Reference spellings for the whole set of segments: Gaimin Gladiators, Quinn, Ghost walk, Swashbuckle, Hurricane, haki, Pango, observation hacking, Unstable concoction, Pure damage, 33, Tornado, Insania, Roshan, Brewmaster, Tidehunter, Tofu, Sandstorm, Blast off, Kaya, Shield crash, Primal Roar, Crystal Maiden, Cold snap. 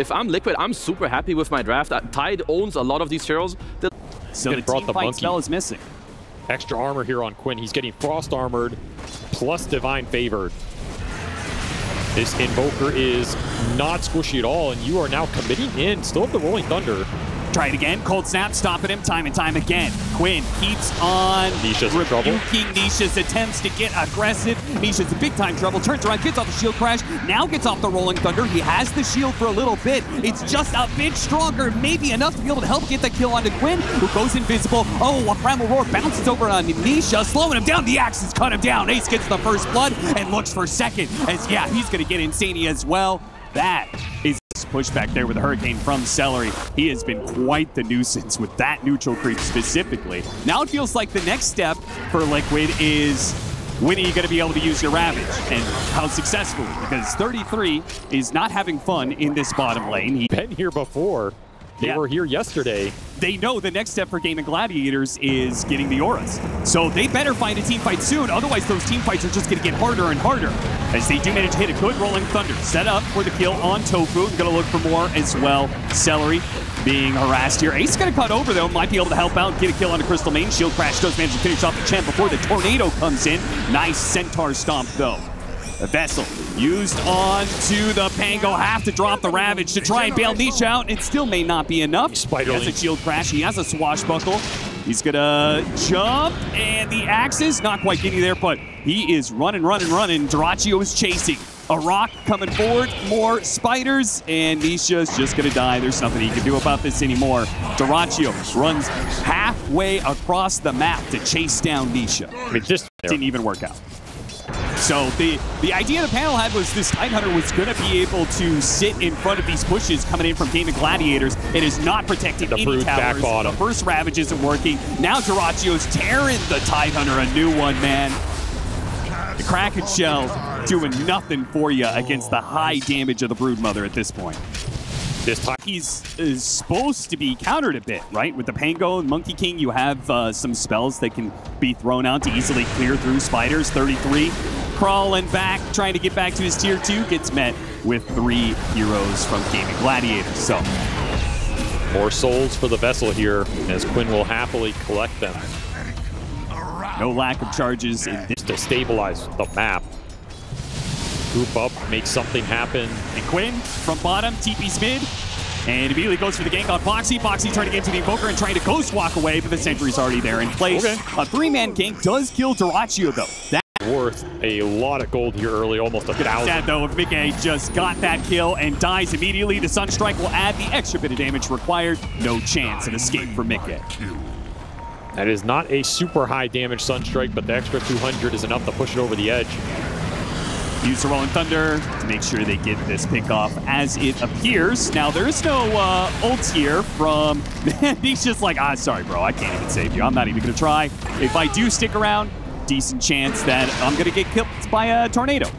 If I'm Liquid, I'm super happy with my draft. Tide owns a lot of these heroes. So the team fight spell is missing. Extra armor here on Quinn. He's getting frost armored plus divine favored. This Invoker is not squishy at all, and you are now committing in. Still have the Rolling Thunder. Try it again. Cold Snap stopping him time and time again. Quinn keeps on rebuking Nisha's attempts to get aggressive. Nisha's in big time trouble. Turns around, gets off the Shield Crash. Now gets off the Rolling Thunder. He has the shield for a little bit. It's just a bit stronger. Maybe enough to be able to help get the kill onto Quinn, who goes invisible. Oh, a Primal Roar bounces over on Nisha, slowing him down. The axes cut him down. Ace gets the first blood and looks for second. As yeah, he's going to get Insania as well. That is pushback there with the Hurricane from Celery. He has been quite the nuisance with that neutral creep specifically. Now it feels like the next step for Liquid is, when are you going to be able to use your Ravage? And how successfully? Because 33 is not having fun in this bottom lane. He's been here before. They were here yesterday. They know the next step for Gaimin Gladiators is getting the auras. So they better find a team fight soon, otherwise those team fights are just going to get harder and harder. As they do manage to hit a good Rolling Thunder. Set up for the kill on Tofu. Going to look for more as well. Celery being harassed here. Ace going to cut over though. Might be able to help out. Get a kill on a Crystal Main. Shield Crash does manage to finish off the champ before the Tornado comes in. Nice Centaur Stomp though. A Vessel used on to the Pango. Have to drop the Ravage to try and bail Nisha out. It still may not be enough. He has a Shield Crash. He has a Swashbuckle. He's going to jump, and the Axes, not quite getting there, but he is running. Dyrachyo is chasing. A rock coming forward, more spiders, and Nisha's just going to die. There's nothing he can do about this anymore. Dyrachyo runs halfway across the map to chase down Nisha. I mean, just didn't even work out. So the idea the panel had was this Tidehunter was going to be able to sit in front of these pushes coming in from Gaimin Gladiators. It is not protecting the any towers. The first Ravage isn't working. Now Dyrachyo's tearing the Tidehunter a new one, man. The Kraken Shell doing nothing for you against the high damage of the Broodmother at this point. This time he's supposed to be countered a bit, right? With the Pango and Monkey King, you have some spells that can be thrown out to easily clear through spiders. 33. Crawling back, trying to get back to his tier 2, gets met with 3 heroes from Gaimin Gladiators. So, more souls for the Vessel here, as Quinn will happily collect them. No lack of charges in this to stabilize the map. Group up, make something happen. And Quinn from bottom, TP's mid, and immediately goes for the gank on Foxy. Foxy trying to get to the Invoker and trying to Ghost walk away, but the sentry's already there in place. Okay. A 3-man gank does kill Dyrachyo though. That worth a lot of gold here early, almost 1,000. Sad though, if Mickey just got that kill and dies immediately, the Sunstrike will add the extra bit of damage required. No chance of escape for Mickey. That is not a super high damage Sunstrike, but the extra 200 is enough to push it over the edge. Use the Rolling Thunder to make sure they get this pick off as it appears. Now, there is no ult here from... He's just like, ah, sorry, bro, I can't even save you. I'm not even going to try. If I do stick around, decent chance that I'm going to get killed by a Tornado.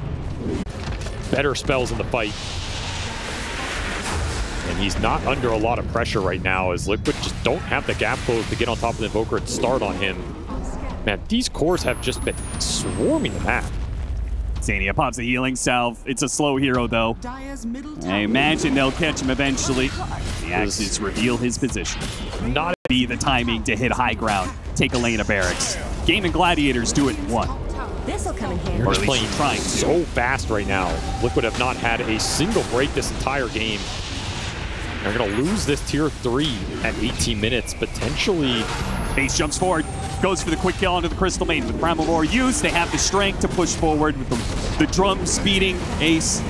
Better spells in the fight. And he's not under a lot of pressure right now, as Liquid just don't have the gap close to get on top of the Invoker and start on him. Man, these cores have just been swarming the map. Xania pops a healing salve. It's a slow hero, though. I imagine they'll catch him eventually. The Axes reveal his position. Not be the timing to hit high ground. Take a lane of barracks. Gaimin Gladiators do it in one. This'll come in handy. They're playing so fast right now. Liquid have not had a single break this entire game. They're going to lose this tier 3 at 18 minutes, potentially. Ace jumps forward, goes for the quick kill onto the Crystal Maiden. With Primal Roar used, they have the strength to push forward with the drums beating Ace.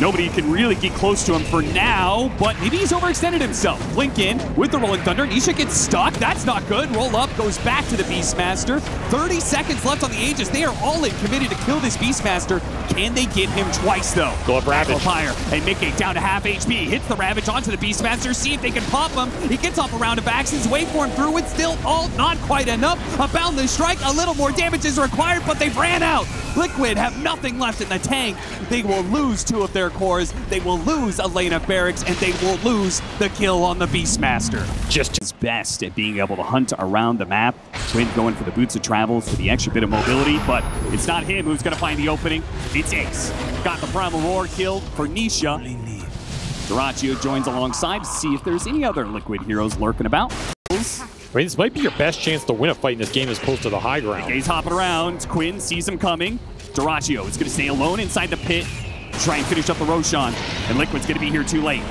Nobody can really get close to him for now, but maybe he's overextended himself. Blink in with the Rolling Thunder. Nisha gets stuck. That's not good. Roll up, goes back to the Beastmaster. 30 seconds left on the Aegis. They are all in, committed to kill this Beastmaster. Can they get him twice, though? Go up, Ravage. Fire. And Mickey down to half HP. Hits the Ravage onto the Beastmaster. See if they can pop him. He gets off a round of axes. Waveform through it. Still all not quite enough. A boundless strike. A little more damage is required, but they've ran out. Liquid have nothing left in the tank. They will lose 2 of their cores, they will lose a lane of barracks, and they will lose the kill on the Beastmaster. Just his best at being able to hunt around the map. Quinn going for the Boots of Travel for the extra bit of mobility, but it's not him who's going to find the opening. It's Ace. Got the Primal Roar kill for Nisha. Dyrachyo joins alongside to see if there's any other Liquid heroes lurking about. I mean, this might be your best chance to win a fight in this game as close to the high ground. He's hopping around. Quinn sees him coming. Dyrachyo is going to stay alone inside the pit, try and finish up the Roshan, and Liquid's going to be here too late.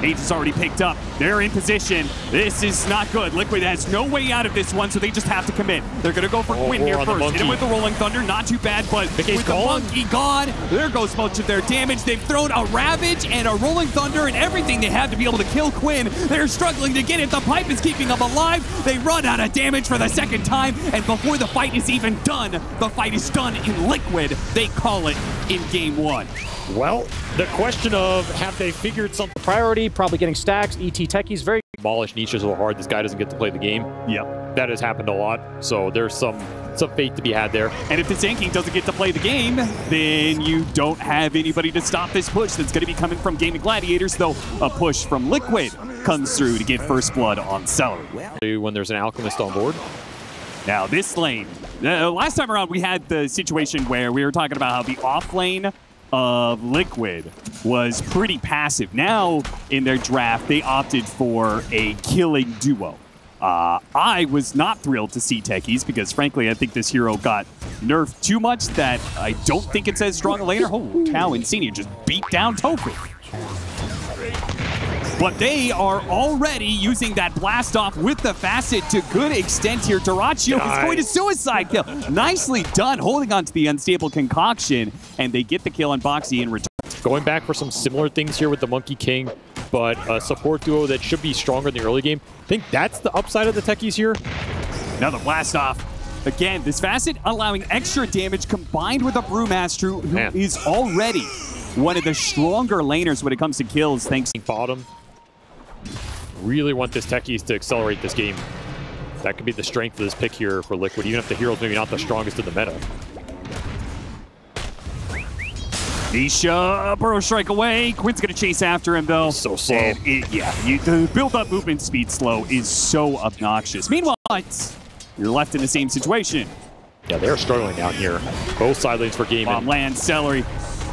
Ace is already picked up. They're in position. This is not good. Liquid has no way out of this one, so they just have to commit. They're going to go for Quinn here first. Hit him with the Rolling Thunder. Not too bad, but with the Monkey gone, there goes much of their damage. They've thrown a Ravage and a Rolling Thunder and everything they have to be able to kill Quinn. They're struggling to get it. The Pipe is keeping them alive. They run out of damage for the second time, and before the fight is even done, the fight is done in Liquid. They call it in game one. Well, the question of have they figured something? Priority, probably getting stacks, ET Techies, very demolish Nisha so hard, this guy doesn't get to play the game. Yeah. That has happened a lot, so there's some fate to be had there. And if the Sand King doesn't get to play the game, then you don't have anybody to stop this push that's going to be coming from Gaimin Gladiators, though a push from Liquid comes through to get first blood on Celery. When there's an Alchemist on board. Now this lane, last time around we had the situation where we were talking about how the off lane of Liquid was pretty passive. Now, in their draft, they opted for a killing duo. I was not thrilled to see Techies because, frankly, I think this hero got nerfed too much that I don't think it's as strong a laner. Holy cow, Insenia just beat down Tofu. But they are already using that blast off with the facet to good extent here. Dyrachyo is going to suicide kill. Nicely done, holding on to the unstable concoction, and they get the kill on Boxi in return. Going back for some similar things here with the Monkey King, but a support duo that should be stronger in the early game. I think that's the upside of the Techies here. Another blast off. Again, this facet allowing extra damage combined with a Brewmaster who is already one of the stronger laners when it comes to kills, thanks to bottom. Really want this Techies to accelerate this game. That could be the strength of this pick here for Liquid, even if the hero's maybe not the strongest in the meta. Nisha, Burrow Strike away. Quinn's going to chase after him, though. So slow. And the build-up movement speed slow is so obnoxious. Meanwhile, you're left in the same situation. Yeah, they're struggling down here. Both side lanes for Gaimin. Bomb land, Celery.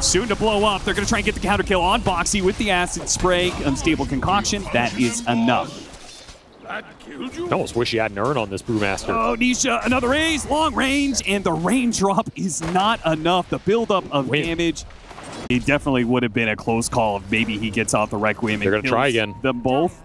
Soon to blow up. They're going to try and get the counter kill on Boxi with the acid spray. Unstable concoction. That is enough. I almost wish he had an urn on this Brewmaster. Oh, Nisha, another ace, long range, and the raindrop is not enough. The buildup of damage. It definitely would have been a close call if maybe he gets off the Requiem. They're going to try again. Them both.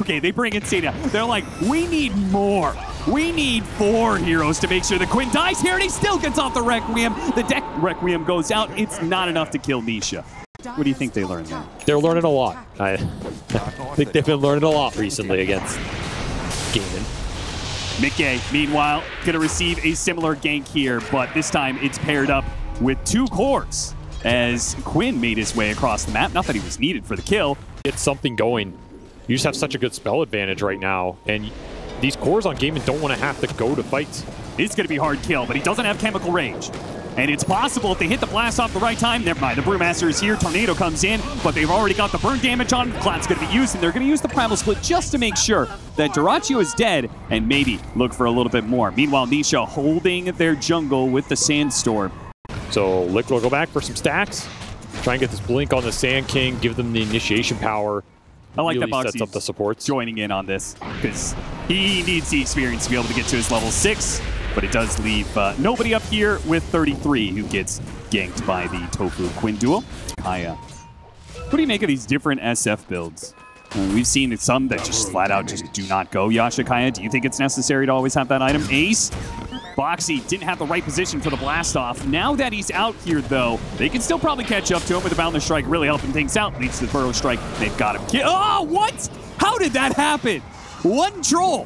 Okay, they bring Insania. They're like, we need more. We need four heroes to make sure that Quinn dies here, and he still gets off the Requiem. The deck Requiem goes out. It's not enough to kill Nisha. What do you think they learned there? They're learning a lot. I think they've been learning a lot recently against Gaimin. Mickey, meanwhile, going to receive a similar gank here, but this time it's paired up with two cores as Quinn made his way across the map. Not that he was needed for the kill. It's something going. You just have such a good spell advantage right now, and these cores on Gaimin don't want to have to go to fights. It's going to be hard kill, but he doesn't have chemical range. And it's possible if they hit the blast off the right time. Never mind, the Brewmaster is here. Tornado comes in, but they've already got the burn damage on. Cloud's going to be used, and they're going to use the Primal Split just to make sure that Dyrachyo is dead and maybe look for a little bit more. Meanwhile, Nisha holding their jungle with the Sandstorm. So Liquid will go back for some stacks. Try and get this blink on the Sand King, give them the initiation power. I like that Boxi sets up the supports. Joining in on this because he needs the experience to be able to get to his level 6, but it does leave nobody up here with 33 who gets ganked by the Tofu Quinn duel. Kaya, what do you make of these different SF builds? We've seen some that just flat out just do not go. Yasha, Kaya, do you think it's necessary to always have that item? Ace, Boxi didn't have the right position for the blast off. Now that he's out here, though, they can still probably catch up to him with the Boundless Strike, really helping things out. Leads to the Burrow Strike. They've got him. Oh, what? How did that happen? One troll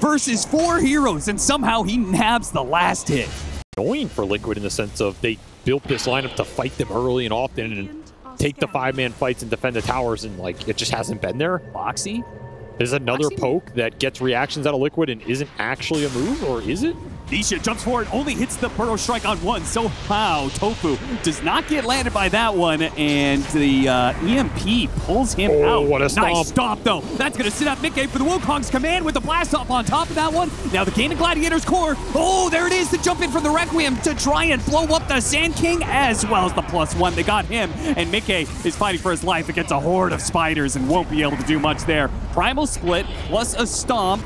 versus four heroes, and somehow he nabs the last hit. Annoying for Liquid in the sense of they built this lineup to fight them early and often and take the five-man fights and defend the towers, and like it just hasn't been there. Boxi? There's another poke that gets reactions out of Liquid and isn't actually a move, or is it? Nisha jumps forward, only hits the Burrow Strike on one, somehow Tofu does not get landed by that one, and the EMP pulls him out. What a stomp. Nice stomp, though. That's going to sit up Mickey for the Wukong's command with the blast off on top of that one. Now the Gaimin Gladiators core. Oh, there it is, the jump in from the Requiem to try and blow up the Sand King as well as the +1. They got him, and Mickey is fighting for his life against a horde of spiders and won't be able to do much there. Primal Split plus a Stomp.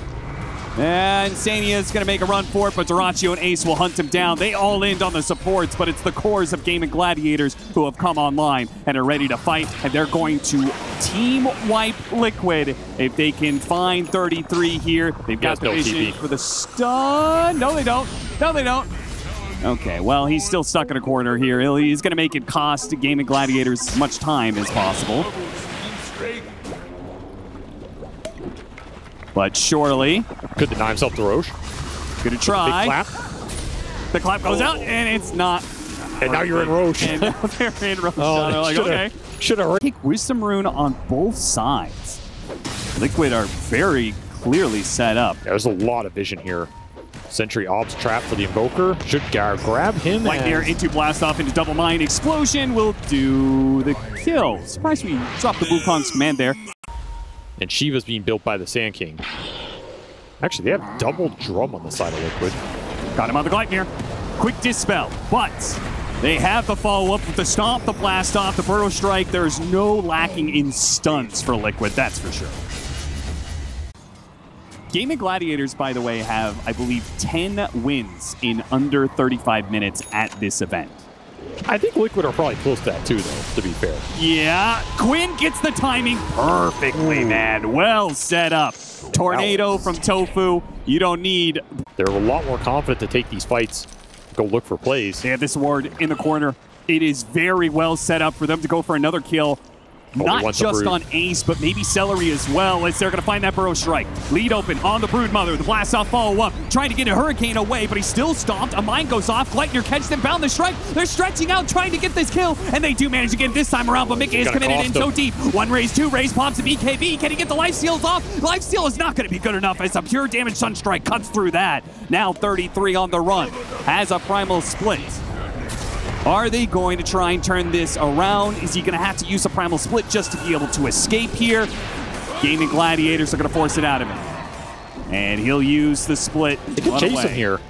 And Sania is going to make a run for it, but Dyrachyo and Ace will hunt him down. They all end on the supports, but it's the cores of Gaimin Gladiators who have come online and are ready to fight, and they're going to team wipe Liquid if they can find 33 here. They've got the vision for the stun. No, they don't. No, they don't. Okay, well, he's still stuck in a corner here. He's going to make it cost Gaimin Gladiators as much time as possible. But surely... Could deny himself the Roche. Gonna try. Big clap. The clap goes out, and it's not... And now you're in Roche. And now they're in Roche. Oh, they're like, okay. Should have... Take Wisdom Rune on both sides. Liquid are very clearly set up. Yeah, there's a lot of vision here. Sentry Ob's trap for the Invoker. Should grab him. Light Mirror into Blast Off into Double Mind. Explosion will do the kill. Surprised we dropped the Wukong's command there. And Shiva's being built by the Sand King. Actually, they have double drum on the side of Liquid. Got him on the Gleipnir. Quick dispel, but they have the follow-up with the Stomp, the Blast Off, the Burrow Strike. There's no lacking in stuns for Liquid, that's for sure. Gaimin Gladiators, by the way, have, I believe, 10 wins in under 35 minutes at this event. I think Liquid are probably close to that too, though, to be fair. Yeah, Quinn gets the timing perfectly, man. Well set up. Tornado from Tofu. You don't need... They're a lot more confident to take these fights, go look for plays. They have this ward in the corner. It is very well set up for them to go for another kill. Not just on Ace, but maybe Celery as well, as they're going to find that Burrow Strike. Lead open on the Broodmother. The blast off follow-up. Trying to get a Hurricane away, but he's still stomped. A mine goes off. Gleipnir catches them, bound the Strike. They're stretching out, trying to get this kill, and they do manage again this time around, but Mickey is committed in so deep. One raise, two raise, pops a BKB. Can he get the life steals off? Life steal is not going to be good enough as a pure damage Sunstrike cuts through that. Now 33 on the run. Has a Primal Split. Are they going to try and turn this around? Is he going to have to use a Primal Split just to be able to escape here? Gaimin Gladiators are going to force it out of him. And he'll use the split. They can chase him here.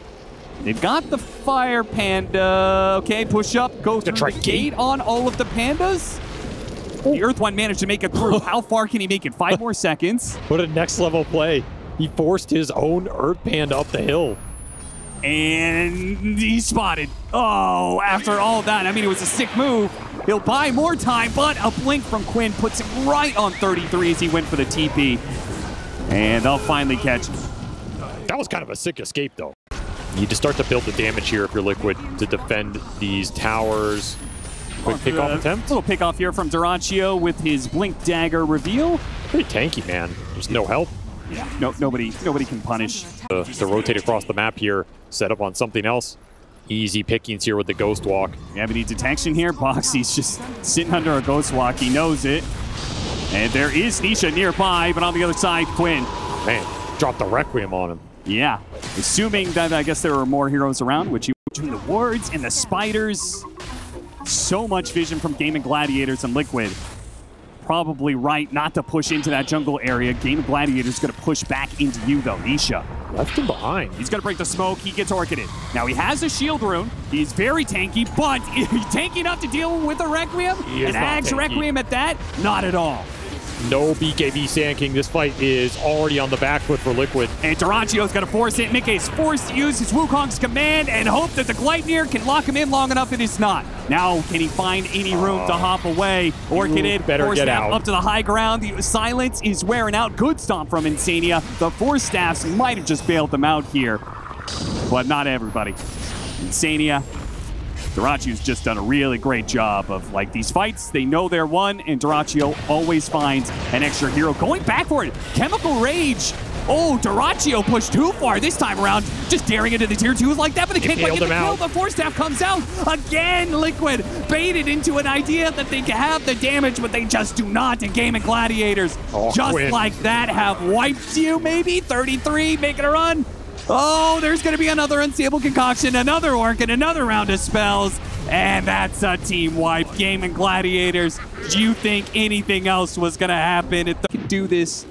They've got the Fire Panda. Okay, push up, go through the gate on all of the Pandas. The Earth one managed to make it through. How far can he make it? 5 more seconds. What a next level play. He forced his own Earth Panda up the hill. And he's spotted. Oh, after all that, I mean, it was a sick move. He'll buy more time, but a blink from Quinn puts him right on 33 as he went for the TP. And they'll finally catch him. That was kind of a sick escape, though. You need to start to build the damage here if you're Liquid to defend these towers. Quick pickoff attempt. Little pickoff here from Dyrachyo with his Blink Dagger reveal. Pretty tanky, man. There's no help. Yeah, nobody can punish. To rotate across the map here, set up on something else. Easy pickings here with the Ghost Walk. Yeah, but he detection here. Boxi's just sitting under a Ghost Walk. He knows it. And there is Nisha nearby, but on the other side, Quinn. Man, dropped the Requiem on him. Yeah, assuming that I guess there were more heroes around, which you between the wards and the spiders. So much vision from Gaimin Gladiators and Liquid. Probably right not to push into that jungle area. Gaimin Gladiator's going to push back into you, though. Nisha left him behind. He's going to break the smoke. He gets orchided. Now he has a shield rune. He's very tanky, but he's tanky enough to deal with a Requiem? An Ag's Requiem at that? Not at all. No BKB Sand King. This fight is already on the back foot for Liquid. And Dyrachyo's going to force it. Mickey's forced to use his Wukong's command and hope that the Gleipnir can lock him in long enough. It is not. Now, can he find any room to hop away? Orchided, better get out. Up to the high ground. The silence is wearing out. Good stomp from Insania. The four staffs might have just bailed them out here, but not everybody. Insania. Dyrachyo's just done a really great job of, like, these fights. They know they're won, and Dyrachyo always finds an extra hero. Going back for it. Chemical Rage. Oh, Dyrachyo pushed too far this time around. Just daring into the tier 2s like that, but they can't quite get the kill. The force staff comes out. Again, Liquid baited into an idea that they have the damage, but they just do not. And Gaimin Gladiators, just like that, have wiped you, maybe. 33, making a run. Oh, there's going to be another Unstable Concoction, another Orc, and another round of spells. And that's a team wipe. Gaimin Gladiators, do you think anything else was going to happen if they could do this?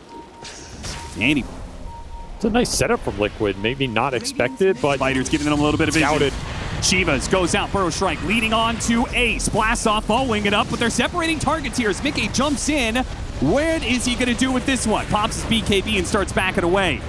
Anyway. It's a nice setup from Liquid. Maybe not expected, but... Spider's giving them a little bit of vision. Shivas goes out, Burrow Strike leading on to Ace. Blast off, following it up, but they're separating targets here as Mickey jumps in. What is he going to do with this one? Pops his BKB and starts backing away.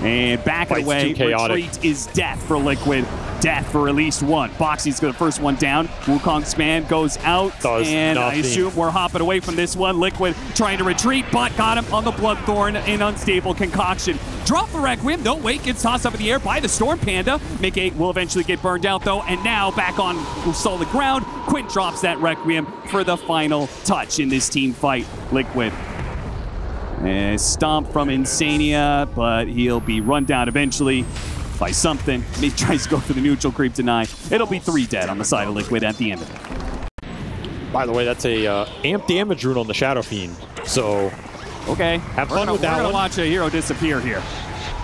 And back it away, retreat is death for Liquid. Death for at least one. Boxy's the first one down. Wukong's command goes out. I assume we're hopping away from this one. Liquid trying to retreat, but got him on the Bloodthorn in Unstable Concoction. Drop the Requiem, no wait, gets tossed up in the air by the Storm Panda. Mickey will eventually get burned out though, and now back on solid ground. Quinn drops that Requiem for the final touch in this team fight. Liquid. Stomp from Insania, but he'll be run down eventually by something. He tries to go for the neutral creep deny. It'll be 3 dead on the side of Liquid at the end of it. By the way, that's a amp damage rune on the Shadow Fiend. So, okay, have fun with that one. We're gonna watch a hero disappear here.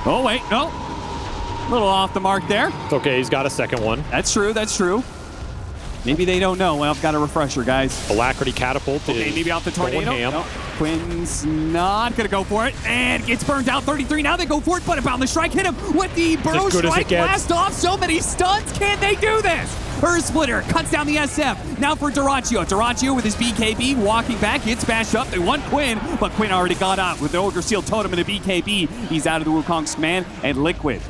Oh wait, no, a little off the mark there. It's okay, he's got a second one. That's true. That's true. Maybe they don't know. Well, I've got a refresher, guys. Alacrity Catapult. Okay, maybe off the Tornado. Nope. Quinn's not going to go for it, and gets burned out. 33, now they go for it, but a Boundless Strike hit him with the Burrow Strike. Blast off, so many stuns. Can they do this? Her Splitter cuts down the SF. Now for Dyrachyo. Dyrachyo with his BKB walking back, gets bashed up. They want Quinn, but Quinn already got out with the Ogre Seal Totem and the BKB. He's out of the Wukong's command, and Liquid.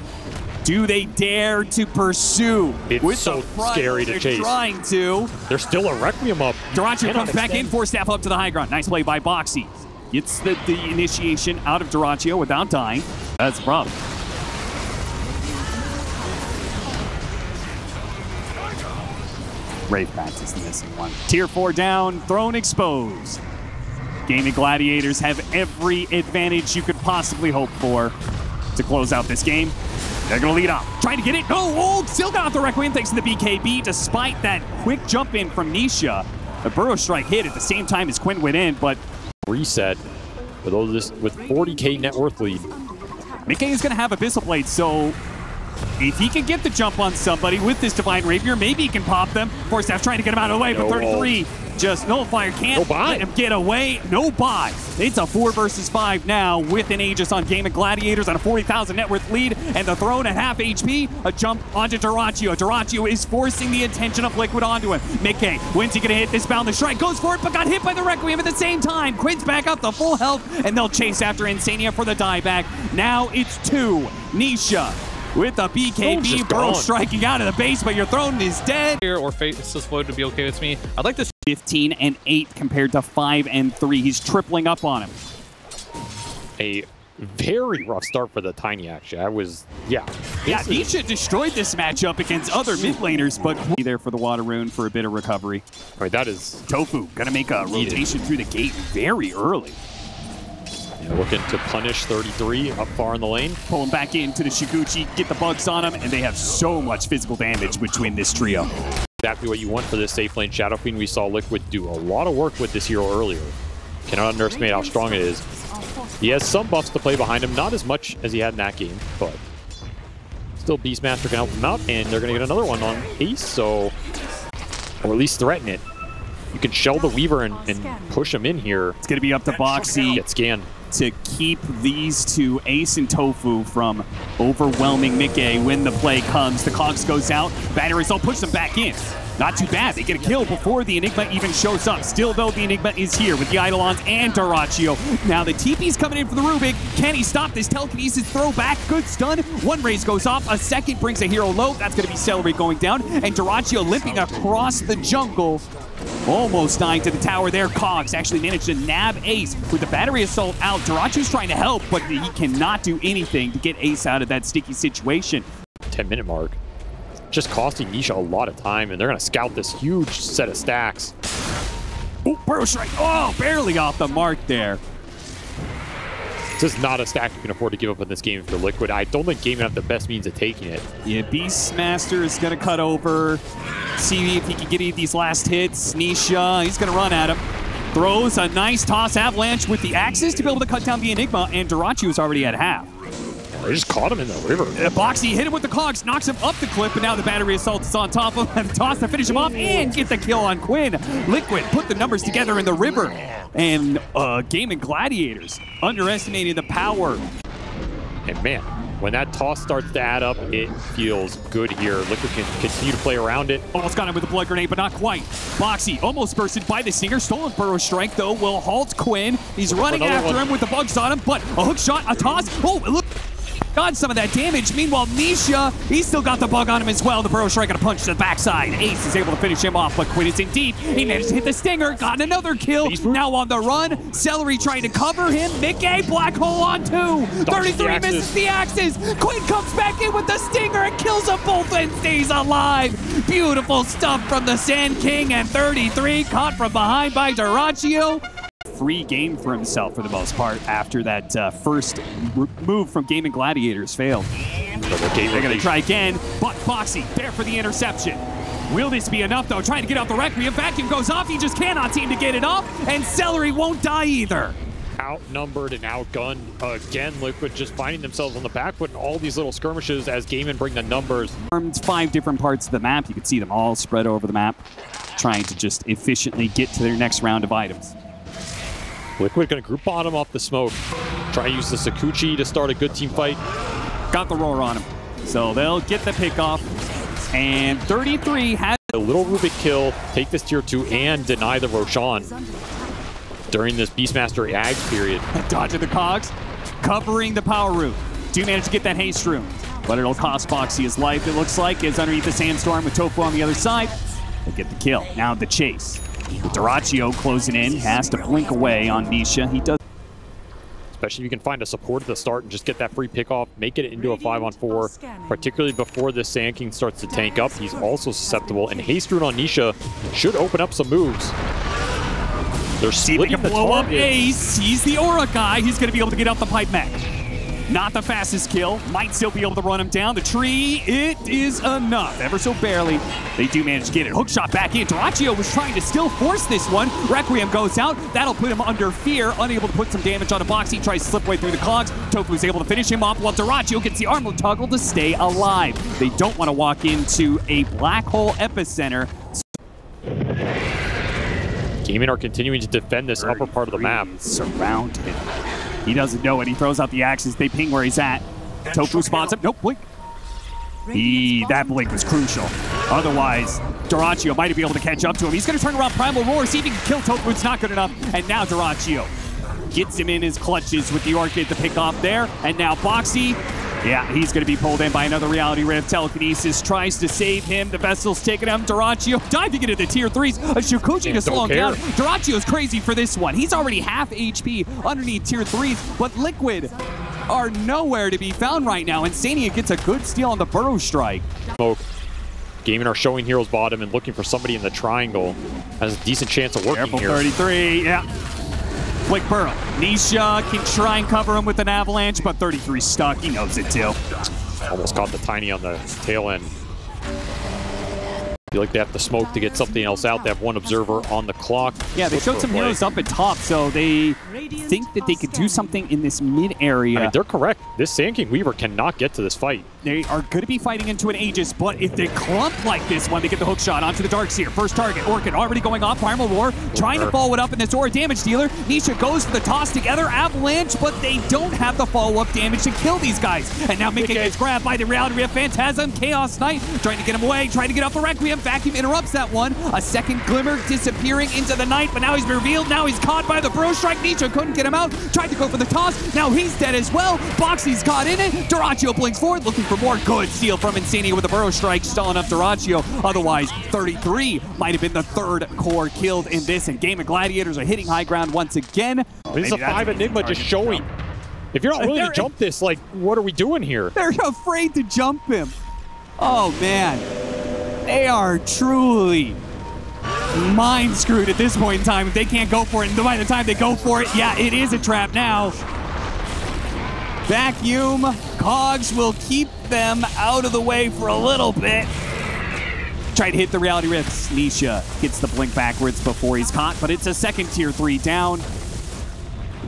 Do they dare to pursue? It's so scary to chase. Trying to. There's still a Requiem up. Dyrachyo comes back in, 4 staff up to the high ground. Nice play by Boxi. Gets the initiation out of Dyrachyo without dying. That's the problem. Ravebat is the missing one. Tier 4 down, Throne exposed. Gaimin Gladiators have every advantage you could possibly hope for to close out this game. They're going to lead off. Trying to get it. Oh, still got off the Requiem thanks to the BKB, despite that quick jump in from Nisha. The Burrow Strike hit at the same time as Quinn went in, but... Reset with 40k net worth lead. Mickey is going to have Abyssal Blade, so if he can get the jump on somebody with this Divine Rapier, maybe he can pop them. Force Staff trying to get him out of the way, but 33 just Nullifier can't let him get away. No buy. It's a 4 versus 5 now with an Aegis on Gaimin Gladiators on a 40,000 net worth lead and the Throne at half HP. A jump onto Dyrachyo. Dyrachyo is forcing the attention of Liquid onto him. Mickey, when's he going to hit this Boundless Strike? Goes for it, but got hit by the Requiem at the same time. Quinn's back up to full health, and they'll chase after Insania for the dieback. Now it's 2. Nisha with a BKB, Burrow striking out of the base, but your Throne is dead. Here or Fate is just loaded to be okay with me. I'd like to 15 and 8 compared to 5 and 3. He's tripling up on him. A very rough start for the Tiny, actually. Yeah, Nisha destroyed this matchup against other mid laners, but be there for the Water Rune for a bit of recovery. All right, that is... Tofu gonna make a rotation through the gate very early. Looking to punish 33 up far in the lane. Pull him back into the Shiguchi, get the bugs on him, and they have so much physical damage between this trio. Exactly what you want for this safe lane Shadow Fiend. We saw Liquid do a lot of work with this hero earlier. Cannot underestimate how strong it is. He has some buffs to play behind him, not as much as he had in that game, but still Beastmaster can help him out, and they're going to get another one on Ace, so... Or at least threaten it. You can shell the Weaver and push him in here. It's going to be up to Boxi. Get scanned. To keep these two, Ace and Tofu, from overwhelming Mickey when the play comes. The Cogs goes out, Battery Assault pushes them back in. Not too bad, they get a kill before the Enigma even shows up. Still though, the Enigma is here with the Eidolons and Dyrachyo. Now the TP's coming in for the Rubik. Can he stop this telekinesis throwback? Good stun, one raise goes off, a second brings a hero low. That's gonna be Celery going down, and Dyrachyo limping across the jungle. Almost dying to the tower there. Cogs actually managed to nab Ace with the Battery Assault out. Dyrachyo's trying to help, but he cannot do anything to get Ace out of that sticky situation. 10-minute mark. Just costing Nisha a lot of time, and they're gonna scout this huge set of stacks. Oh, Burrow Strike! Oh, barely off the mark there. This is not a stack you can afford to give up in this game for Liquid. I don't think Gaimin have the best means of taking it. Yeah, Beastmaster is gonna cut over, see if he can get any of these last hits. Nisha, he's gonna run at him. Throws a nice toss avalanche with the Axis to be able to cut down the Enigma, and Dyrachyo is already at half. They just caught him in the river. Boxi hit him with the cogs, knocks him up the cliff, but now the battery assault is on top of him. The toss to finish him off and get the kill on Quinn. Liquid put the numbers together in the river. And Gaimin Gladiators underestimated the power. And man, when that toss starts to add up, it feels good here. Liquid can continue to play around it. Almost got him with a blood grenade, but not quite. Boxi almost bursted by the Singer. Stolen Burrow Strike, though, will halt Quinn. He's running after him with the bugs on him, but a hook shot, a toss. Oh, look. Got some of that damage. Meanwhile, Nisha, he's still got the bug on him as well. The Burrow Strike got a punch to the backside. Ace is able to finish him off, but Quinn is in deep. He managed to hit the Stinger, got another kill. Now on the run. Celery trying to cover him. Mickey, black hole on two. 33 misses the axes. Quinn comes back in with the Stinger and kills them both and stays alive. Beautiful stuff from the Sand King, and 33 caught from behind by Dyrachyo. Free game for himself for the most part after that first move from Gaimin Gladiators failed. They're going to try again, but Foxy there for the interception. Will this be enough though? Trying to get out the Requiem, vacuum goes off, he just cannot seem to get it off, and Celery won't die either. Outnumbered and outgunned again, Liquid just finding themselves on the back foot in all these little skirmishes as Gaimin bring the numbers. Five different parts of the map, you can see them all spread over the map, trying to just efficiently get to their next round of items. Liquid gonna group bottom off the smoke. Try to use the Sakuchi to start a good team fight. Got the roar on him. So they'll get the pickoff. And 33 has a little Rubik kill, take this tier 2 and deny the Roshan during this Beastmaster ag period. Dodging the cogs, covering the power root. Do manage to get that haste room, but it'll cost Boxi his life, it looks like, is underneath the sandstorm with Tofu on the other side. They get the kill. Now the chase. Dyrachyo closing in, has to blink away on Nisha. He does. Especially if you can find a support at the start and just get that free pickoff, make it into a 5-on-4, particularly before the Sand King starts to tank up. He's also susceptible, and haste rune on Nisha should open up some moves. They're splitting the blow up Ace. He's the aura guy. He's going to be able to get out the pipe mech. Not the fastest kill, might still be able to run him down. The tree, it is enough, ever so barely. They do manage to get it. Hookshot back in. Dyrachyo was trying to still force this one. Requiem goes out. That'll put him under fear. Unable to put some damage on a box. He tries to slip away through the cogs. Tofu's able to finish him off while Dyrachyo gets the armor toggle to stay alive. They don't want to walk into a black hole epicenter. Gaimin are continuing to defend this upper part of the map. Surround him. He doesn't know it. He throws out the axes. They ping where he's at. Tofu spots him. Nope, blink. That blink was crucial. Otherwise, Dyrachyo might be able to catch up to him. He's going to turn around Primal Roar, see if he can kill Tofu. It's not good enough. And now Dyrachyo gets him in his clutches with the Orchid to pick off there. And now Boxi. Yeah, he's going to be pulled in by another Reality Rift. Telekinesis tries to save him. The vessel's taking him. Dyrachyo diving into the tier 3s. Shikuchi to slow him down. Dyrachyo's crazy for this one. He's already half HP underneath tier 3s, but Liquid are nowhere to be found right now. Insania gets a good steal on the Burrow Strike. Gaimin are showing heroes bottom and looking for somebody in the triangle. Has a decent chance of working here. 33, yeah. Flick Burrow. Nisha can try and cover him with an avalanche, but 33's stuck. He knows it too. Almost caught the tiny on the tail end. I feel like they have to smoke to get something else out. They have one observer on the clock. Yeah, they showed some heroes up at top, so they think that they could do something in this mid area. I mean, they're correct. This Sand King Weaver cannot get to this fight. They are going to be fighting into an Aegis, but if they clump like this one, they get the hook shot onto the Darkseer. First target, Orchid already going off. Primal Roar trying to follow it up in this Aura damage dealer. Nisha goes for the toss together, Avalanche, but they don't have the follow-up damage to kill these guys. And now Mickey gets grabbed by the Reality Rift Phantasm. Chaos Knight trying to get him away, trying to get off the Requiem. Vacuum interrupts that one. A second Glimmer disappearing into the night, but now he's revealed. Now he's caught by the Burrow Strike. Nisha couldn't get him out. Tried to go for the toss. Now he's dead as well. Boxy's caught in it. Dyrachyo blinks forward, looking for more. Good steal from Insania with the Burrow Strike, stalling up Dyrachyo. Otherwise, 33 might have been the third core killed in this, and Gaimin Gladiators are hitting high ground once again. This is a 5 Enigma just showing. If you're not willing to jump this, like, what are we doing here? They're afraid to jump him. Oh, man. They are truly mind screwed at this point in time. If they can't go for it, and by the time they go for it, yeah, it is a trap now. Vacuum, cogs will keep them out of the way for a little bit. Try to hit the Reality Rifts. Nisha gets the blink backwards before he's caught, but it's a second tier 3 down.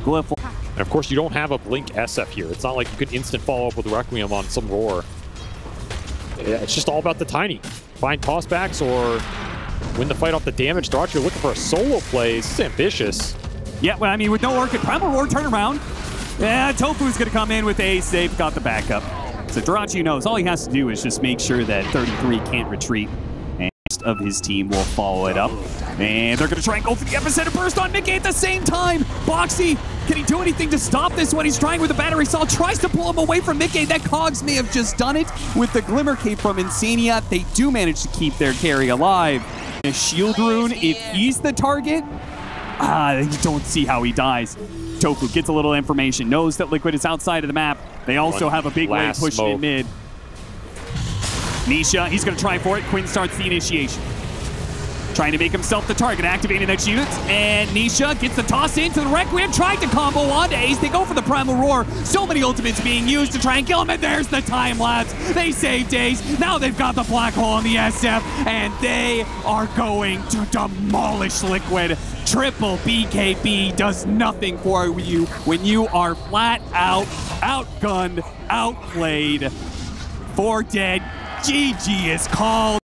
Glyph. And of course, you don't have a Blink SF here. It's not like you can instant follow up with Requiem on some Roar. It's just all about the Tiny. Find tossbacks or win the fight off the damage. Dyrachyo looking for a solo play. This is ambitious. Yeah, well, I mean, with no Orchid, Primal Roar turnaround. Yeah, Tofu's going to come in with Ace. They've got the backup. So Dyrachyo knows all he has to do is just make sure that 33 can't retreat, and the rest of his team will follow it up. And they're going to try and go for the epicenter burst on Mickey at the same time. Boxi, can he do anything to stop this one? He's trying with the battery saw, tries to pull him away from Mickey. That Cogs may have just done it with the Glimmer Cape from Insania. They do manage to keep their carry alive. A Shield Rune, if he's the target, you don't see how he dies. Tofu gets a little information, knows that Liquid is outside of the map. They also have a big wave push in mid. Nisha, he's going to try for it. Quinn starts the initiation. Trying to make himself the target, activating that unit. And Nisha gets the toss into the Requiem, trying to combo onto Ace. They go for the Primal Roar. So many ultimates being used to try and kill him, and there's the time lapse. They saved Ace. Now they've got the black hole on the SF, and they are going to demolish Liquid. Triple BKB does nothing for you when you are flat out, outgunned, outplayed. For dead, GG is called.